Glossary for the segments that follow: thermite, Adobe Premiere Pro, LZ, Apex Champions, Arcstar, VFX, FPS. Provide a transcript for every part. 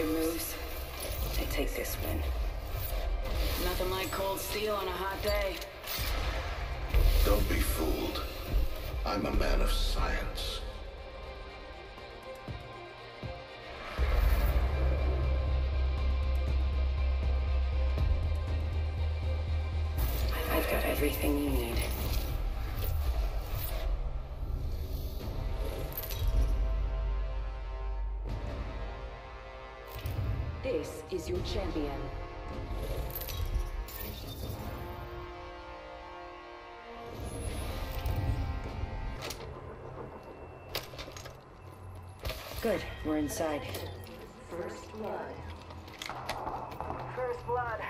Brave moves. They take this win. Nothing like cold steel on a hot day. Don't be fooled. I'm a man of science. I've got everything you need. This is your champion. Good, we're inside. First blood. First blood.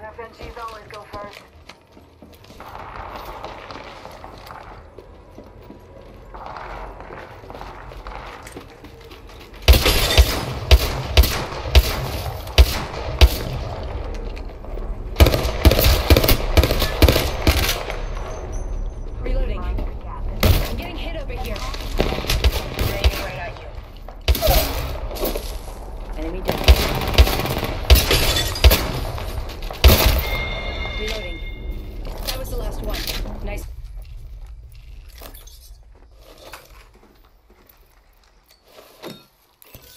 FNGs always go first.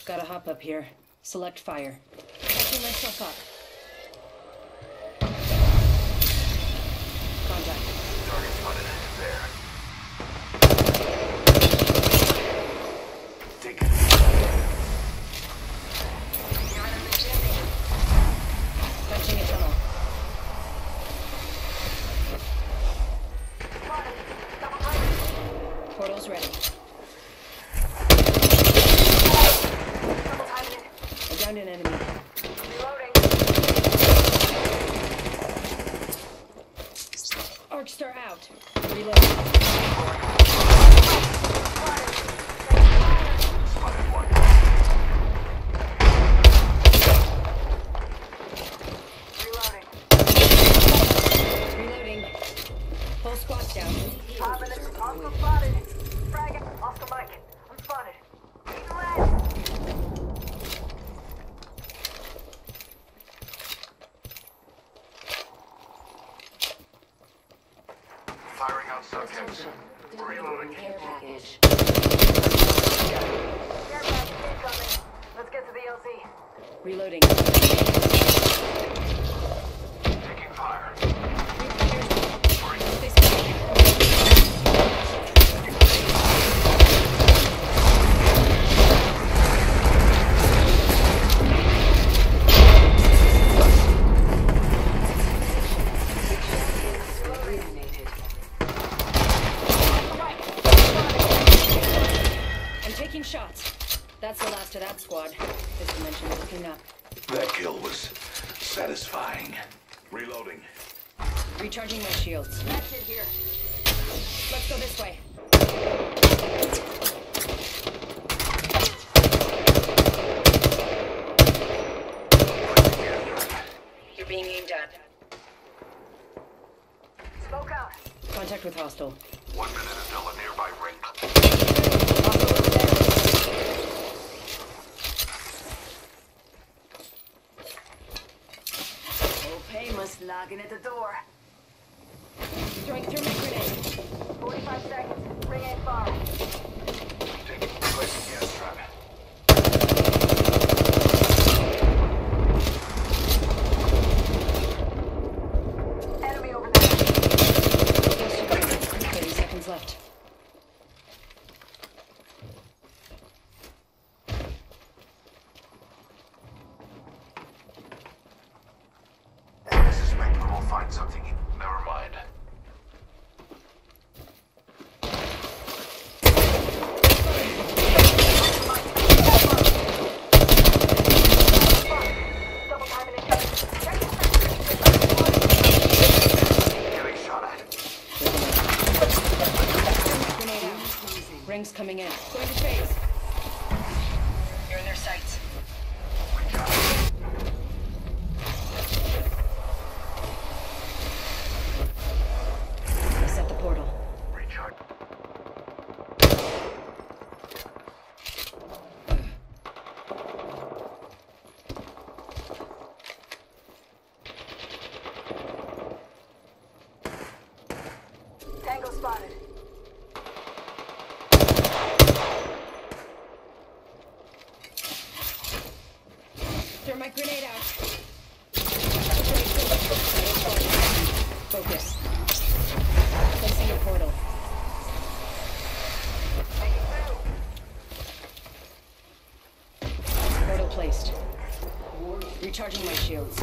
Gotta hop up here. Select fire. Catching myself up. Contact. Target's flooded. There. Take it. You're in the chimney. Touching a tunnel. Portal's ready. Downed an enemy. Reloading. Arcstar out. Reloading. Spotted one. Reloading. Reloading. Whole squad down. I'm spotted. Frag off the mic. I'm spotted. Firing out subjects. Reloading. Care package. Care package incoming. Let's get to the LZ. Reloading. Taking fire. Shots. That's the last of that squad. This dimension is looking up. That kill was satisfying. Reloading. Recharging my shields. That's it here. Let's go this way. You're being aimed at. Smoke out. Contact with hostile. 1 minute until a nearby ring. Payless knocking at the door. Throwing thermite grenade. 45 seconds. Ring ain't far. Taking place again, Travis. Enemy over there. 30 seconds left. Find something. spotted. Throw my grenade out. Focus. Placing a portal. Portal placed. Recharging my shields.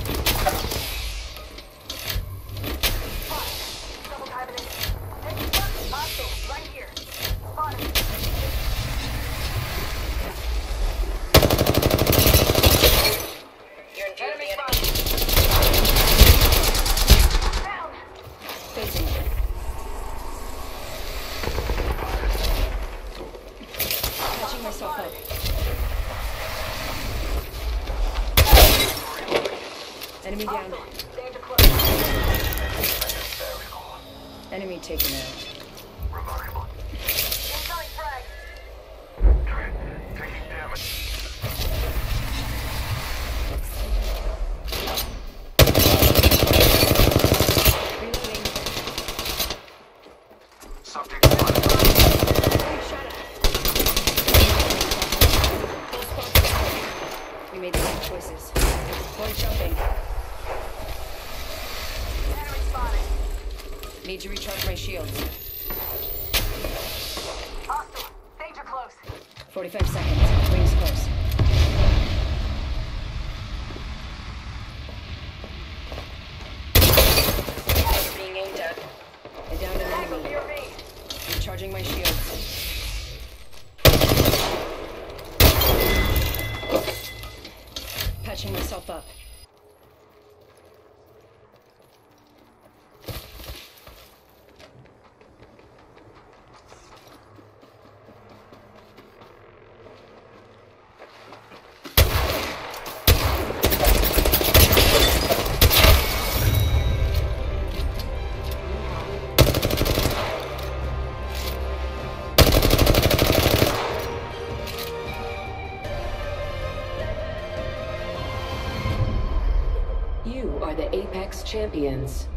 Enemy down. Enemy taken out. Remarkable. Incoming frag. Trent, taking damage. We made the right choices. Point jumping. Enemy spotted. Need to recharge my shields. Hostile. Danger close. 45 seconds. Wings close. Being aimed at. I downed an enemy. Recharging my shields. Patching myself up. You are the Apex Champions.